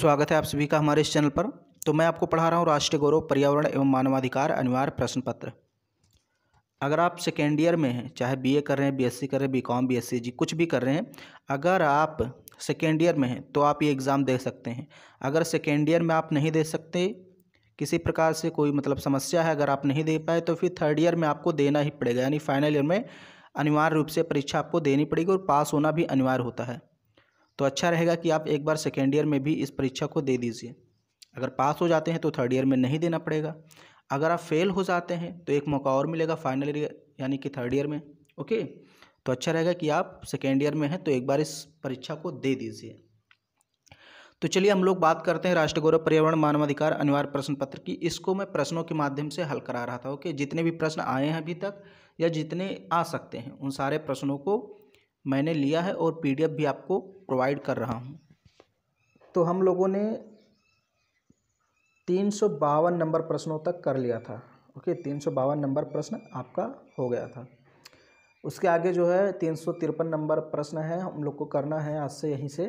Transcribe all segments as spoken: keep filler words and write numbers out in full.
स्वागत है आप सभी का हमारे इस चैनल पर। तो मैं आपको पढ़ा रहा हूँ राष्ट्रीय गौरव पर्यावरण एवं मानवाधिकार अनिवार्य प्रश्न पत्र। अगर आप सेकेंड ईयर में हैं, चाहे बीए कर रहे हैं, बीएससी कर रहे हैं, बीकॉम, बीएससी जी कुछ भी कर रहे हैं, अगर आप सेकेंड ईयर में हैं तो आप ये एग्ज़ाम दे सकते हैं। अगर सेकेंड ईयर में आप नहीं दे सकते, किसी प्रकार से कोई मतलब समस्या है, अगर आप नहीं दे पाए तो फिर थर्ड ईयर में आपको देना ही पड़ेगा, यानी फाइनल ईयर में अनिवार्य रूप से परीक्षा आपको देनी पड़ेगी और पास होना भी अनिवार्य होता है। तो अच्छा रहेगा कि आप एक बार सेकेंड ईयर में भी इस परीक्षा को दे दीजिए। अगर पास हो जाते हैं तो थर्ड ईयर में नहीं देना पड़ेगा। अगर आप फेल हो जाते हैं तो एक मौका और मिलेगा फाइनल ईयर यानी कि थर्ड ईयर में। ओके, तो अच्छा रहेगा कि आप सेकेंड ईयर में हैं तो एक बार इस परीक्षा को दे दीजिए। तो चलिए हम लोग बात करते हैं राष्ट्रीय गौरव पर्यावरण मानवाधिकार अनिवार्य प्रश्न पत्र की। इसको मैं प्रश्नों के माध्यम से हल करा रहा था। ओके, जितने भी प्रश्न आए हैं अभी तक या जितने आ सकते हैं उन सारे प्रश्नों को मैंने लिया है और पीडीएफ भी आपको प्रोवाइड कर रहा हूँ। तो हम लोगों ने तीन सौ बावन नंबर प्रश्नों तक कर लिया था। ओके, तीन सौ बावन नंबर प्रश्न आपका हो गया था। उसके आगे जो है तीन सौ तिरपन नंबर प्रश्न है, हम लोग को करना है आज से यहीं से।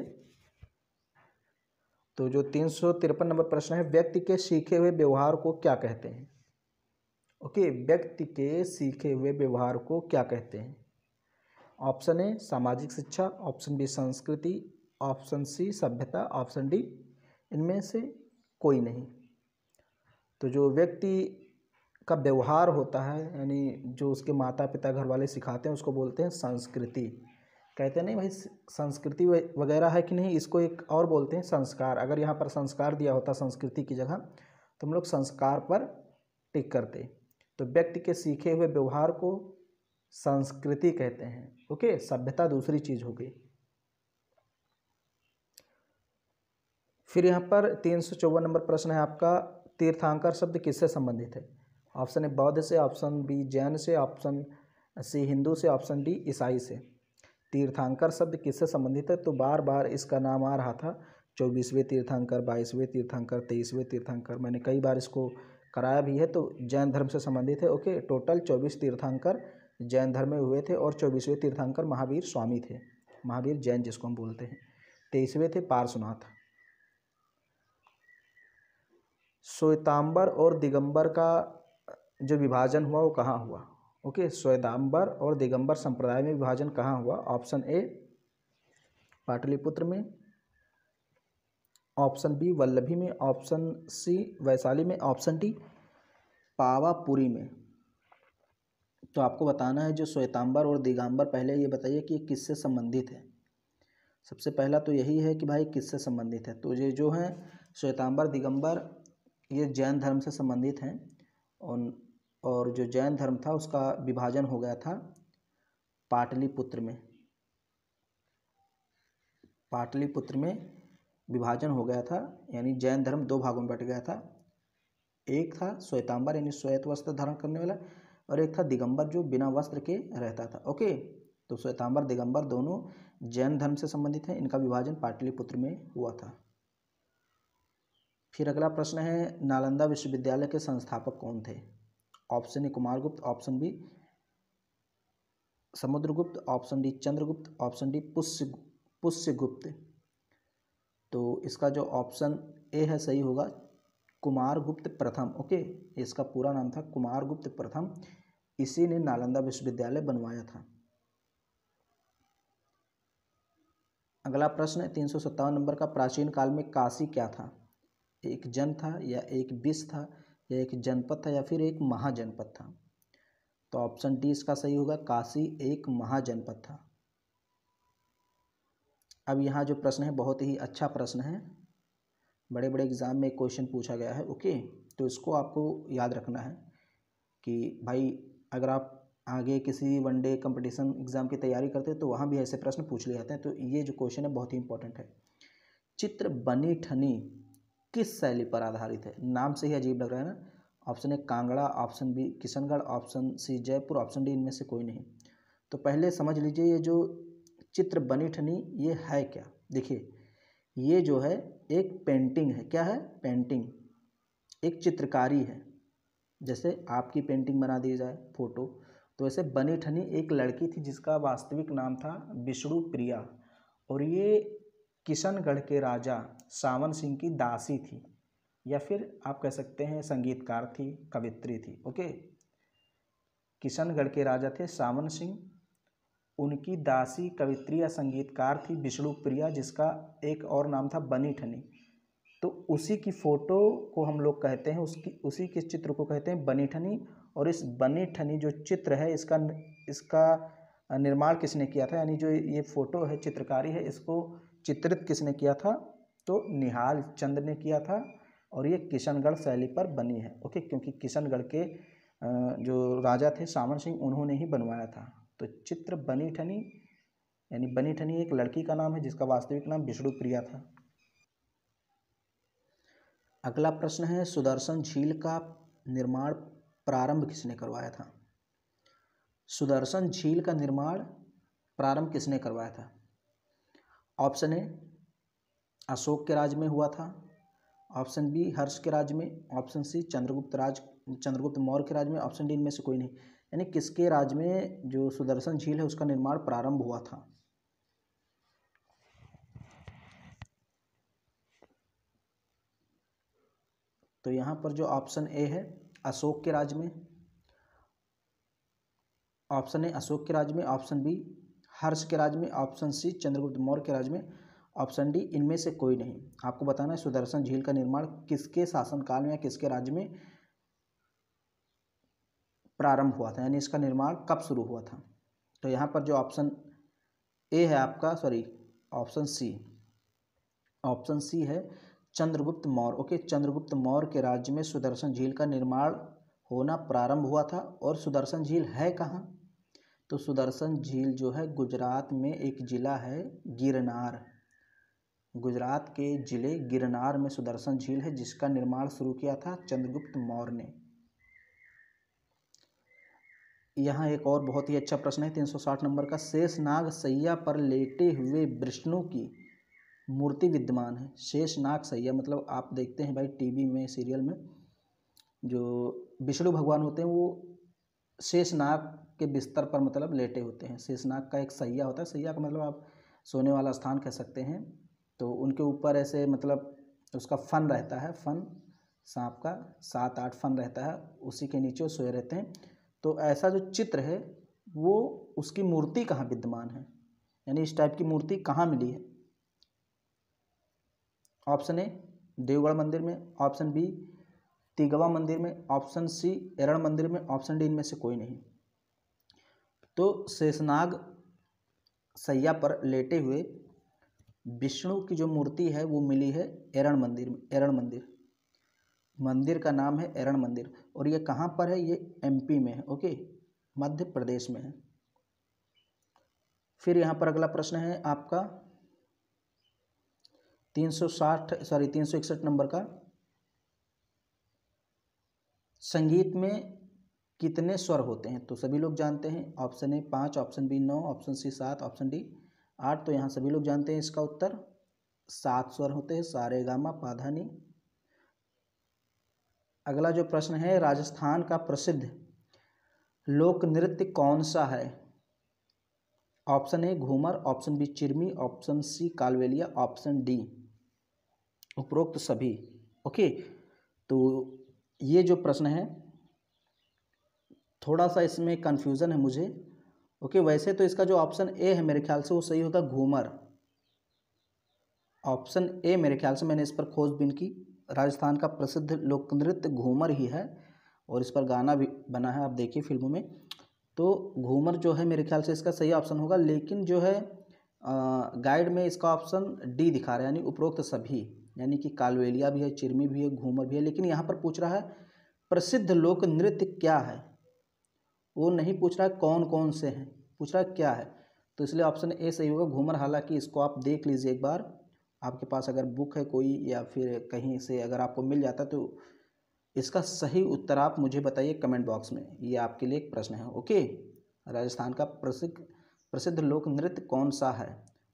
तो जो तीन सौ तिरपन नंबर प्रश्न है, व्यक्ति के सीखे हुए व्यवहार को क्या कहते हैं। ओके, व्यक्ति के सीखे हुए व्यवहार को क्या कहते हैं। ऑप्शन ए सामाजिक शिक्षा, ऑप्शन बी संस्कृति, ऑप्शन सी सभ्यता, ऑप्शन डी इनमें से कोई नहीं। तो जो व्यक्ति का व्यवहार होता है यानी जो उसके माता पिता घर वाले सिखाते हैं उसको बोलते हैं संस्कृति। कहते हैं नहीं भाई संस्कृति वगैरह है कि नहीं, इसको एक और बोलते हैं संस्कार। अगर यहाँ पर संस्कार दिया होता संस्कृति की जगह तो हम लोग संस्कार पर टिक करते। तो व्यक्ति के सीखे हुए व्यवहार को संस्कृति कहते हैं। ओके, सभ्यता दूसरी चीज हो गई। फिर यहाँ पर तीन सौ चौवन नंबर प्रश्न है आपका, तीर्थांकर शब्द किससे संबंधित है। ऑप्शन ए बौद्ध से, ऑप्शन बी जैन से, ऑप्शन सी हिंदू से, ऑप्शन डी ईसाई से। तीर्थांकर शब्द किससे संबंधित है, तो बार बार इसका नाम आ रहा था। चौबीसवें तीर्थांकर, बाईसवें तीर्थांकर, तेईसवें तीर्थांकर, मैंने कई बार इसको कराया भी है। तो जैन धर्म से संबंधित है। ओके, टोटल चौबीस तीर्थांकर जैन धर्म में हुए थे और चौबीसवें तीर्थंकर महावीर स्वामी थे, महावीर जैन जिसको हम बोलते हैं। तेईसवें थे पार्श्वनाथ। श्वेतांबर और दिगंबर का जो विभाजन हुआ वो कहाँ हुआ। ओके, श्वेतांबर और दिगंबर संप्रदाय में विभाजन कहाँ हुआ। ऑप्शन ए पाटलिपुत्र में, ऑप्शन बी वल्लभी में, ऑप्शन सी वैशाली में, ऑप्शन डी पावापुरी में। तो आपको बताना है जो श्वेतांबर और दिगंबर, पहले ये बताइए कि ये किससे संबंधित है। सबसे पहला तो यही है कि भाई किससे संबंधित है। तो ये जो है श्वेतांबर दिगंबर ये जैन धर्म से संबंधित हैं और और जो जैन धर्म था उसका विभाजन हो गया था पाटलिपुत्र में। पाटलिपुत्र में विभाजन हो गया था, यानी जैन धर्म दो भागों में बट गया था। एक था श्वेतांबर यानी श्वेत वस्त्र धारण करने वाला और एक था दिगंबर जो बिना वस्त्र के रहता था। ओके, तो श्वेतांबर दिगंबर दोनों जैन धर्म से संबंधित हैं, इनका विभाजन पाटलिपुत्र में हुआ था। फिर अगला प्रश्न है नालंदा विश्वविद्यालय के संस्थापक कौन थे। Option A Kumaragupta, option B Samudragupta, option D Chandragupta, option D Pushya Pushyagupta. तो इसका जो ऑप्शन ए है सही होगा कुमारगुप्त प्रथम। ओके, इसका पूरा नाम था कुमारगुप्त प्रथम, इसी ने नालंदा विश्वविद्यालय बनवाया था। अगला प्रश्न है तीन सौ सत्तावन नंबर का, प्राचीन काल में काशी क्या था। एक जन था या एक विष था या एक जनपद था या फिर एक महाजनपद था। तो ऑप्शन डी इसका सही होगा काशी एक महाजनपद था। अब यहाँ जो प्रश्न है बहुत ही अच्छा प्रश्न है, बड़े बड़े एग्ज़ाम में क्वेश्चन पूछा गया है। ओके, तो इसको आपको याद रखना है कि भाई अगर आप आगे किसी वनडे कंपटीशन एग्ज़ाम की तैयारी करते हैं तो वहाँ भी ऐसे प्रश्न पूछ लिए जाते हैं। तो ये जो क्वेश्चन है बहुत ही इंपॉर्टेंट है। चित्र बनी ठनी किस शैली पर आधारित है। नाम से ही अजीब लग रहा है ना। Option A Kangra, option B Kishangarh, option C Jaipur, option D इनमें से कोई नहीं। तो पहले समझ लीजिए ये जो चित्र बनी ठनी ये है क्या। देखिए ये जो है एक पेंटिंग है। क्या है पेंटिंग, एक चित्रकारी है। जैसे आपकी पेंटिंग बना दी जाए फोटो, तो ऐसे बनी ठनी एक लड़की थी जिसका वास्तविक नाम था विष्णु प्रिया और ये किशनगढ़ के राजा सावन सिंह की दासी थी, या फिर आप कह सकते हैं संगीतकार थी, कवित्री थी। ओके, किशनगढ़ के राजा थे सावन सिंह, उनकी दासी कवित्री या संगीतकार थी विष्णु प्रिया, जिसका एक और नाम था बनी ठनी। तो उसी की फ़ोटो को हम लोग कहते हैं, उसकी उसी के चित्र को कहते हैं बनी ठनी। और इस बनी ठनी जो चित्र है, इसका इसका निर्माण किसने किया था, यानी जो ये फ़ोटो है, चित्रकारी है, इसको चित्रित किसने किया था, तो निहाल चंद ने किया था। और ये किशनगढ़ शैली पर बनी है। ओके, क्योंकि किशनगढ़ के जो राजा थे सावन सिंह, उन्होंने ही बनवाया था। तो चित्र बनी ठनी, यानी बनी ठनी एक लड़की का नाम है जिसका वास्तविक नाम विष्णु प्रिया था। अगला प्रश्न है, सुदर्शन झील का निर्माण प्रारंभ किसने करवाया था। सुदर्शन झील का निर्माण प्रारंभ किसने करवाया था। ऑप्शन ए अशोक के राज में हुआ था, ऑप्शन बी हर्ष के राज में, ऑप्शन सी चंद्रगुप्त राज चंद्रगुप्त मौर्य के राज में, ऑप्शन डी इनमें से कोई नहीं। यानी किसके राज में जो सुदर्शन झील है उसका निर्माण प्रारंभ हुआ था। तो यहाँ पर जो ऑप्शन ए है अशोक के राज में, ऑप्शन ए अशोक के राज में, ऑप्शन बी हर्ष के राज में, ऑप्शन सी चंद्रगुप्त मौर्य के राज में, ऑप्शन डी इनमें से कोई नहीं। आपको बताना है सुदर्शन झील का निर्माण किसके शासनकाल में या किसके राज्य में प्रारंभ हुआ था, यानी इसका निर्माण कब शुरू हुआ था। तो यहाँ पर जो ऑप्शन ए है आपका, sorry option C, option C है चंद्रगुप्त मौर्य। ओके, चंद्रगुप्त मौर्य के राज्य में सुदर्शन झील का निर्माण होना प्रारंभ हुआ था। और सुदर्शन झील है कहाँ, तो सुदर्शन झील जो है गुजरात में एक ज़िला है गिरनार, गुजरात के ज़िले गिरनार में सुदर्शन झील है, जिसका निर्माण शुरू किया था चंद्रगुप्त मौर्य ने। यहाँ एक और बहुत ही अच्छा प्रश्न है तीन सौ साठ नंबर का, शेषनाग सैया पर लेटे हुए विष्णु की मूर्ति विद्यमान है। शेषनाग सैया मतलब आप देखते हैं भाई टीवी में, सीरियल में जो विष्णु भगवान होते हैं वो शेषनाग के बिस्तर पर मतलब लेटे होते हैं। शेषनाग का एक सैया होता है, सैया का मतलब आप सोने वाला स्थान कह सकते हैं। तो उनके ऊपर ऐसे मतलब उसका फन रहता है, फन सांप का सात आठ फन रहता है, उसी के नीचे वो सोए रहते हैं। तो ऐसा जो चित्र है वो उसकी मूर्ति कहाँ विद्यमान है, यानी इस टाइप की मूर्ति कहाँ मिली है। ऑप्शन ए देवगढ़ मंदिर में, ऑप्शन बी तिगवा मंदिर में, ऑप्शन सी एरण मंदिर में, ऑप्शन डी इनमें से कोई नहीं। तो शेषनाग सैया पर लेटे हुए विष्णु की जो मूर्ति है वो मिली है एरण मंदिर में। एरण मंदिर मंदिर का नाम है एरण मंदिर। और ये कहाँ पर है, ये एमपी में है। ओके, मध्य प्रदेश में है। फिर यहाँ पर अगला प्रश्न है आपका तीन सौ साठ सॉरी तीन सौ इकसठ नंबर का, संगीत में कितने स्वर होते हैं। तो सभी लोग जानते हैं, ऑप्शन ए पाँच, ऑप्शन बी नौ, ऑप्शन सी सात, ऑप्शन डी आठ। तो यहाँ सभी लोग जानते हैं इसका उत्तर सात स्वर होते हैं, सारे गामा पाधा नी। अगला जो प्रश्न है, राजस्थान का प्रसिद्ध लोक नृत्य कौन सा है। Option A Ghoomar, option B Chirmi, option C Kalbelia, option D उपरोक्त सभी। ओके, तो ये जो प्रश्न है थोड़ा सा इसमें कन्फ्यूज़न है मुझे। ओके, वैसे तो इसका जो ऑप्शन ए है मेरे ख्याल से वो सही होगा, घूमर। ऑप्शन ए मेरे ख्याल से, मैंने इस पर खोजबीन की, राजस्थान का प्रसिद्ध लोक नृत्य घूमर ही है और इस पर गाना भी बना है, आप देखिए फिल्मों में। तो घूमर जो है मेरे ख्याल से इसका सही ऑप्शन होगा। लेकिन जो है गाइड में इसका ऑप्शन डी दिखा रहा है, यानी उपरोक्त सभी, यानी कि कालबेलिया भी है, चिरमी भी है, घूमर भी है। लेकिन यहाँ पर पूछ रहा है प्रसिद्ध लोक नृत्य क्या है, वो नहीं पूछ रहा है कौन कौन से हैं, पूछ रहा है क्या है। तो इसलिए ऑप्शन ए सही होगा, घूमर। हालांकि इसको आप देख लीजिए एक बार, आपके पास अगर बुक है कोई या फिर कहीं से अगर आपको मिल जाता तो इसका सही उत्तर आप मुझे बताइए कमेंट बॉक्स में। ये आपके लिए एक प्रश्न है। ओके, राजस्थान का प्रसिद्ध प्रसिद्ध लोक नृत्य कौन सा है।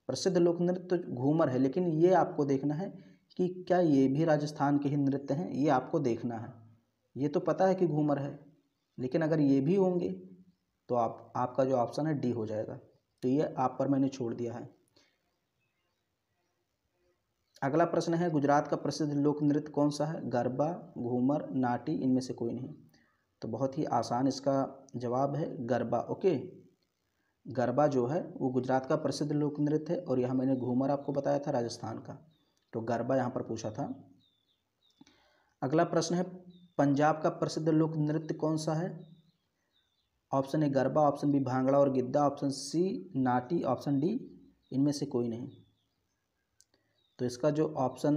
प्रसिद्ध लोक नृत्य घूमर है, लेकिन ये आपको देखना है कि क्या ये भी राजस्थान के ही नृत्य हैं, ये आपको देखना है। ये तो पता है कि घूमर है, लेकिन अगर ये भी होंगे तो आप आपका जो ऑप्शन है डी हो जाएगा। तो ये आप पर मैंने छोड़ दिया है। अगला प्रश्न है, गुजरात का प्रसिद्ध लोक नृत्य कौन सा है? गरबा, घूमर, नाटी, इनमें से कोई नहीं। तो बहुत ही आसान इसका जवाब है गरबा। ओके, गरबा जो है वो गुजरात का प्रसिद्ध लोक नृत्य है, और यहाँ मैंने घूमर आपको बताया था राजस्थान का, तो गरबा यहाँ पर पूछा था। अगला प्रश्न है, पंजाब का प्रसिद्ध लोक नृत्य कौन सा है? Option A Garba, option B Bhangra और Giddha, option C Nati, option D इनमें से कोई नहीं। तो इसका जो ऑप्शन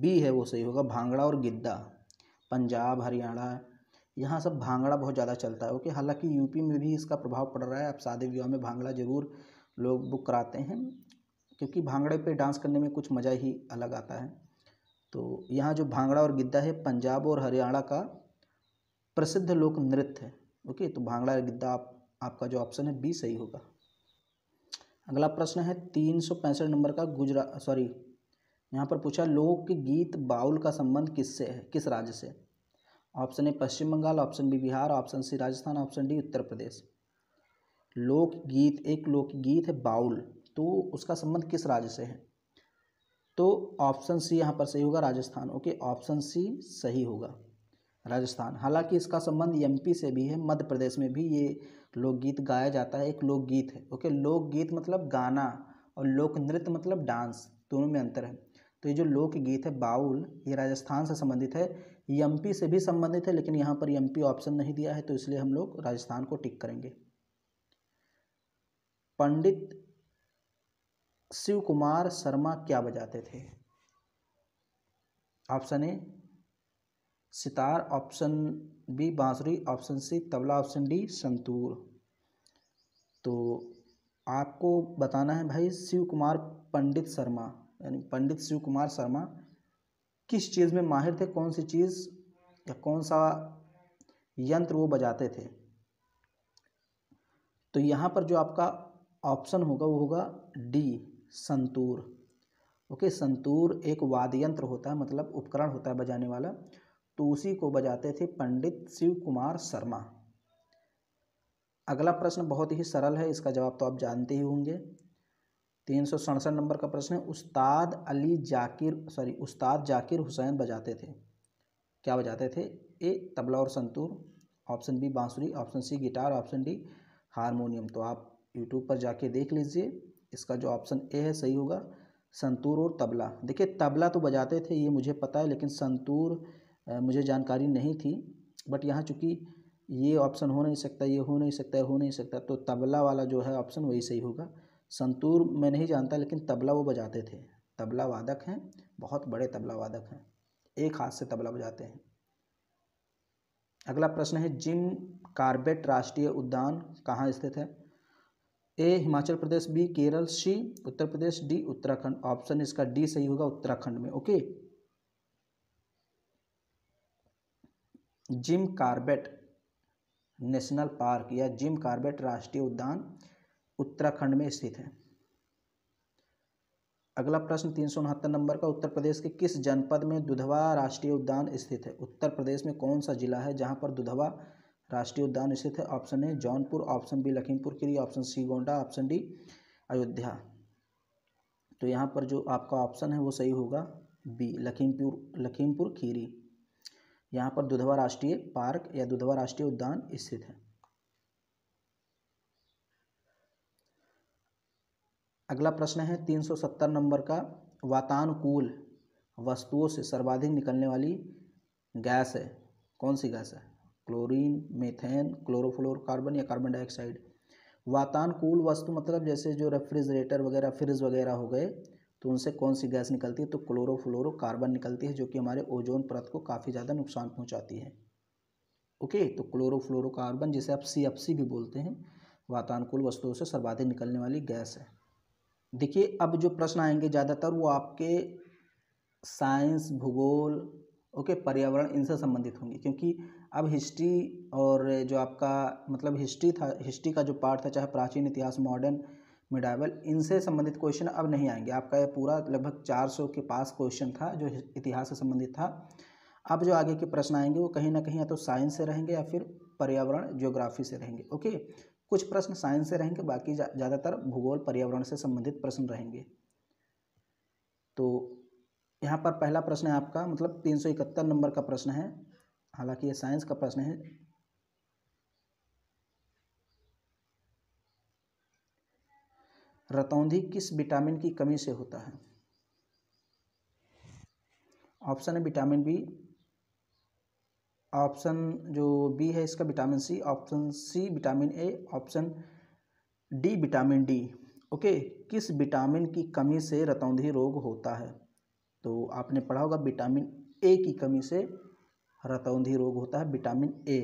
बी है वो सही होगा, भांगड़ा और गिद्दा। पंजाब, हरियाणा, यहाँ सब भांगड़ा बहुत ज़्यादा चलता है। ओके, हालांकि यूपी में भी इसका प्रभाव पड़ रहा है, अब शादी विवाह में भांगड़ा ज़रूर लोग बुक कराते हैं, क्योंकि भांगड़े पे डांस करने में कुछ मज़ा ही अलग आता है। तो यहाँ जो भांगड़ा और गिद्दा है पंजाब और हरियाणा का प्रसिद्ध लोक नृत्य है। ओके, तो भांगड़ा और गिद्दा आप, आपका जो ऑप्शन है बी सही होगा। अगला प्रश्न है तीन सौ पैंसठ नंबर का, गुजरात सॉरी यहाँ पर पूछा लोकगीत बाउल का संबंध किससे है, किस राज्य से? Option A Paschim Bengal, option B Bihar, option C Rajasthan, option D Uttar Pradesh. लोकगीत, एक लोकगीत है बाउल, तो उसका संबंध किस राज्य से है? तो ऑप्शन सी यहाँ पर सही होगा, राजस्थान। ओके, ऑप्शन सी सही होगा, राजस्थान। हालांकि इसका संबंध एमपी से भी है, मध्य प्रदेश में भी ये लोकगीत गाया जाता है, एक लोकगीत है। ओके, लोकगीत मतलब गाना और लोक नृत्य मतलब डांस, दोनों में अंतर है। तो ये जो लोकगीत है बाउल, ये राजस्थान से संबंधित है, एमपी से भी संबंधित है, लेकिन यहाँ पर एमपी ऑप्शन नहीं दिया है, तो इसलिए हम लोग राजस्थान को टिक करेंगे। पंडित शिव कुमार शर्मा क्या बजाते थे? Option A sitar, option B bansuri, option C tabla, option D santoor. तो आपको बताना है भाई, शिव कुमार पंडित शर्मा, यानी पंडित शिव कुमार शर्मा किस चीज़ में माहिर थे, कौन सी चीज़ या कौन सा यंत्र वो बजाते थे? तो यहाँ पर जो आपका ऑप्शन होगा वो होगा डी संतूर। ओके, संतूर एक वाद्य यंत्र होता है, मतलब उपकरण होता है बजाने वाला, तो उसी को बजाते थे पंडित शिव कुमार शर्मा। अगला प्रश्न बहुत ही सरल है, इसका जवाब तो आप जानते ही होंगे। तीन सौ सड़सठ नंबर का प्रश्न है, उस्ताद अली जाकिर सॉरी उस्ताद जाकिर हुसैन बजाते थे, क्या बजाते थे? ए तबला और santoor, option B bansuri, option C guitar, option D harmonium. तो आप यूट्यूब पर जाके देख लीजिए, इसका जो ऑप्शन ए है सही होगा, संतूर और तबला। देखिए तबला तो बजाते थे ये मुझे पता है, लेकिन संतूर आ, मुझे जानकारी नहीं थी, बट यहाँ चूँकि ये ऑप्शन हो नहीं सकता, ये हो नहीं सकता, हो नहीं सकता, तो तबला वाला जो है ऑप्शन वही सही होगा। संतूर मैं नहीं जानता, लेकिन तबला वो बजाते थे, तबला वादक हैं, बहुत बड़े तबला वादक हैं, एक हाथ से तबला बजाते हैं। अगला प्रश्न है, जिम कॉर्बेट राष्ट्रीय उद्यान कहाँ स्थित है? A Himachal Pradesh, B Kerala, C Uttar Pradesh, D Uttarakhand. Option इसका डी सही होगा, उत्तराखंड में। Okay, Jim Corbett national park या जिम कॉर्बेट राष्ट्रीय उद्यान उत्तराखंड में स्थित है। अगला प्रश्न तीन सौ उनहत्तर नंबर का, उत्तर प्रदेश के किस जनपद में दुधवा राष्ट्रीय उद्यान स्थित है? उत्तर प्रदेश में कौन सा जिला है जहां पर दुधवा राष्ट्रीय उद्यान स्थित है? Option A Jaunpur, option B Lakhimpur Kheri, option C Gonda, option D Ayodhya. तो यहाँ पर जो आपका ऑप्शन है वो सही होगा बी लखीमपुर लखीमपुर खीरी। यहाँ पर दुधवा राष्ट्रीय पार्क या दुधवा राष्ट्रीय उद्यान स्थित है। अगला प्रश्न है तीन सौ सत्तर नंबर का, वातानुकूल वस्तुओं से सर्वाधिक निकलने वाली गैस है, कौन सी गैस है? क्लोरीन, मीथेन, क्लोरोफ्लोरोकार्बन या कार्बन डाइऑक्साइड। वातानुकूल वस्तु मतलब जैसे जो रेफ्रिजरेटर वगैरह, फ्रिज वगैरह हो गए, तो उनसे कौन सी गैस निकलती है? तो क्लोरोफ्लोरोकार्बन निकलती है, जो कि हमारे ओजोन परत को काफ़ी ज़्यादा नुकसान पहुंचाती है। ओके, तो क्लोरोफ्लोरोकार्बन, जिसे आप सी एफ सी भी बोलते हैं, वातानुकूल वस्तुओं से सर्वाधिक निकलने वाली गैस है। देखिए अब जो प्रश्न आएंगे ज़्यादातर वो आपके साइंस, भूगोल, ओके okay, पर्यावरण, इनसे संबंधित होंगे, क्योंकि अब हिस्ट्री और जो आपका मतलब हिस्ट्री था, हिस्ट्री का जो पार्ट था, चाहे प्राचीन इतिहास, मॉडर्न, मिडाइवल, इनसे संबंधित क्वेश्चन अब नहीं आएंगे। आपका यह पूरा लगभग चार सौ के पास क्वेश्चन था जो इतिहास से संबंधित था। अब जो आगे के प्रश्न आएंगे वो कहीं ना कहीं या तो साइंस से रहेंगे या फिर पर्यावरण, ज्योग्राफी से रहेंगे। Okay okay? कुछ प्रश्न साइंस से रहेंगे, बाकी ज़्यादातर भूगोल, पर्यावरण से संबंधित प्रश्न रहेंगे। तो यहाँ पर पहला प्रश्न है आपका, मतलब तीन सौ इकहत्तर नंबर का प्रश्न है, हालांकि ये साइंस का प्रश्न है। रतौंधी किस विटामिन की कमी से होता है? ऑप्शन है विटामिन बी, ऑप्शन जो बी है इसका vitamin C, option C vitamin A, option D vitamin D. Okay, किस विटामिन की कमी से रतौंधी रोग होता है? तो आपने पढ़ा होगा विटामिन ए की कमी से रतौंधी रोग होता है, विटामिन ए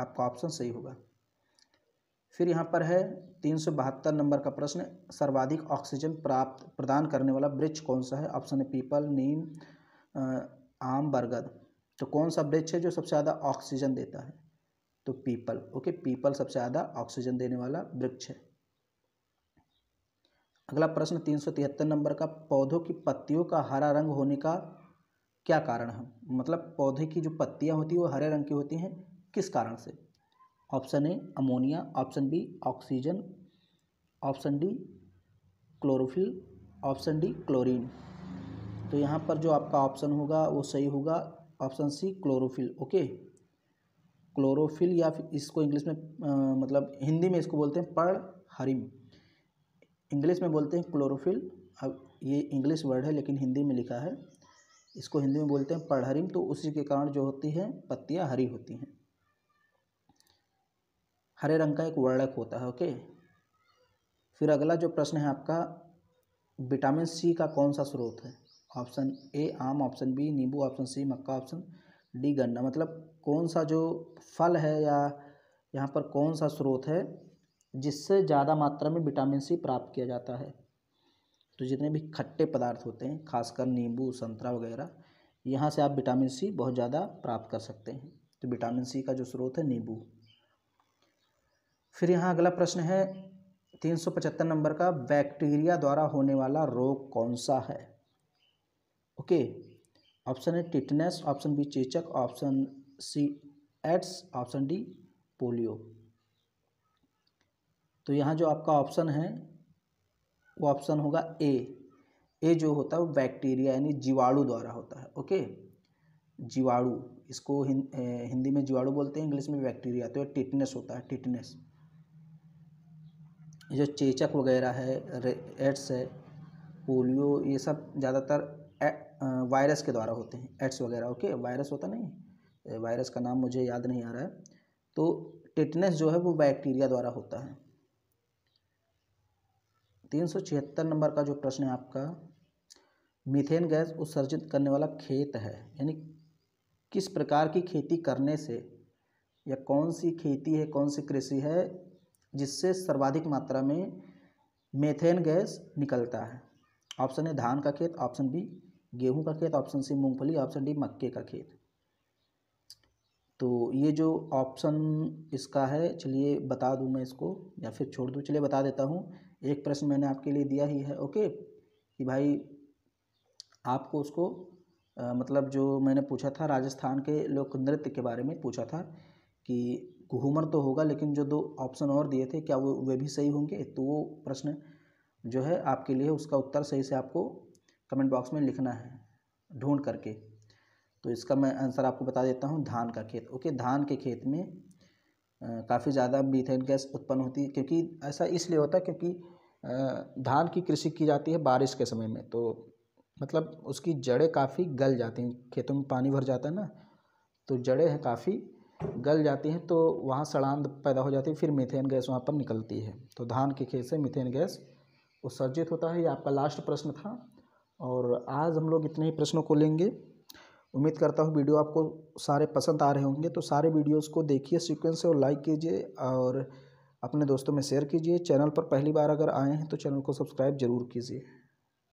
आपका ऑप्शन सही होगा। फिर यहाँ पर है तीन सौ बहत्तर नंबर का प्रश्न, सर्वाधिक ऑक्सीजन प्राप्त प्रदान करने वाला वृक्ष कौन सा है? ऑप्शन है पीपल, नीम, आम, बरगद। तो कौन सा वृक्ष है जो सबसे ज़्यादा ऑक्सीजन देता है? तो पीपल। ओके, पीपल सबसे ज़्यादा ऑक्सीजन देने वाला वृक्ष है। अगला प्रश्न तीन सौ तिहत्तर नंबर का, पौधों की पत्तियों का हरा रंग होने का क्या कारण है? मतलब पौधे की जो पत्तियाँ होती है वो हरे रंग की होती हैं, किस कारण से? Option A ammonia, option B oxygen, option D chlorophyll, option D chlorine. तो यहाँ पर जो आपका ऑप्शन होगा वो सही होगा option C chlorophyll. Okay, chlorophyll या फिर इसको इंग्लिश में आ, मतलब हिंदी में इसको बोलते हैं पर्णहरिम, इंग्लिश में बोलते हैं क्लोरोफिल। अब ये इंग्लिश वर्ड है लेकिन हिंदी में लिखा है, इसको हिंदी में बोलते हैं पर्णहरिम। तो उसी के कारण जो होती है पत्तियाँ हरी होती हैं, हरे रंग का एक वर्णक होता है। ओके, फिर अगला जो प्रश्न है आपका, विटामिन सी का कौन सा स्रोत है? ऑप्शन ए आम, ऑप्शन बी नींबू, ऑप्शन सी मक्का, ऑप्शन डी गन्ना। मतलब कौन सा जो फल है या यहाँ पर कौन सा स्रोत है जिससे ज़्यादा मात्रा में विटामिन सी प्राप्त किया जाता है? तो जितने भी खट्टे पदार्थ होते हैं, खासकर नींबू, संतरा वगैरह, यहाँ से आप विटामिन सी बहुत ज़्यादा प्राप्त कर सकते हैं। तो विटामिन सी का जो स्रोत है नींबू। फिर यहाँ अगला प्रश्न है तीन सौ पचहत्तर नंबर का, बैक्टीरिया द्वारा होने वाला रोग कौन सा है? ओके, ऑप्शन है टिटनेस, ऑप्शन बी चेचक, option C AIDS, option D polio. तो यहाँ जो आपका ऑप्शन है वो ऑप्शन होगा ए। ए जो होता है वो बैक्टीरिया यानी जीवाणु द्वारा होता है। ओके, जीवाणु, इसको हिंदी में जीवाणु बोलते हैं, इंग्लिश में बैक्टीरिया। तो ये टिटनेस होता है, टिटनेस। जो चेचक वगैरह है, एड्स है, पोलियो, ये सब ज़्यादातर वायरस के द्वारा होते हैं, एड्स वगैरह। ओके, वायरस होता नहीं, वायरस का नाम मुझे याद नहीं आ रहा है। तो टिटनेस जो है वो बैक्टीरिया द्वारा होता है। तीन सौ छिहत्तर नंबर का जो प्रश्न है आपका, मीथेन गैस उत्सर्जित करने वाला खेत है, यानी किस प्रकार की खेती करने से या कौन सी खेती है, कौन सी कृषि है जिससे सर्वाधिक मात्रा में मीथेन गैस निकलता है? ऑप्शन ए धान का खेत, ऑप्शन बी गेहूं का खेत, ऑप्शन सी मूंगफली, ऑप्शन डी मक्के का खेत। तो ये जो ऑप्शन इसका है, चलिए बता दूं मैं इसको या फिर छोड़ दूं? चलिए बता देता हूं, एक प्रश्न मैंने आपके लिए दिया ही है। ओके, कि भाई आपको उसको आ, मतलब जो मैंने पूछा था राजस्थान के लोक नृत्य के बारे में पूछा था कि घूमर तो होगा, लेकिन जो दो ऑप्शन और दिए थे क्या वो वे भी सही होंगे? तो वो प्रश्न जो है आपके लिए, उसका उत्तर सही से आपको कमेंट बॉक्स में लिखना है ढूंढ करके। तो इसका मैं आंसर आपको बता देता हूँ, धान का खेत। ओके, धान के खेत में काफ़ी ज़्यादा मीथेन गैस उत्पन्न होती है, क्योंकि ऐसा इसलिए होता है क्योंकि आ, धान की कृषि की जाती है बारिश के समय में, तो मतलब उसकी जड़ें काफ़ी गल जाती हैं, खेतों में पानी भर जाता है ना, तो जड़ें हैं काफ़ी गल जाती हैं, तो वहाँ सड़ांध पैदा हो जाती है, फिर मीथेन गैस वहाँ पर निकलती है। तो धान के खेत से मीथेन गैस उत्सर्जित होता है। ये आपका लास्ट प्रश्न था और आज हम लोग इतने ही प्रश्नों को लेंगे। उम्मीद करता हूँ वीडियो आपको सारे पसंद आ रहे होंगे। तो सारे वीडियोस को देखिए सीक्वेंस से और लाइक कीजिए और अपने दोस्तों में शेयर कीजिए। चैनल पर पहली बार अगर आए हैं तो चैनल को सब्सक्राइब जरूर कीजिए।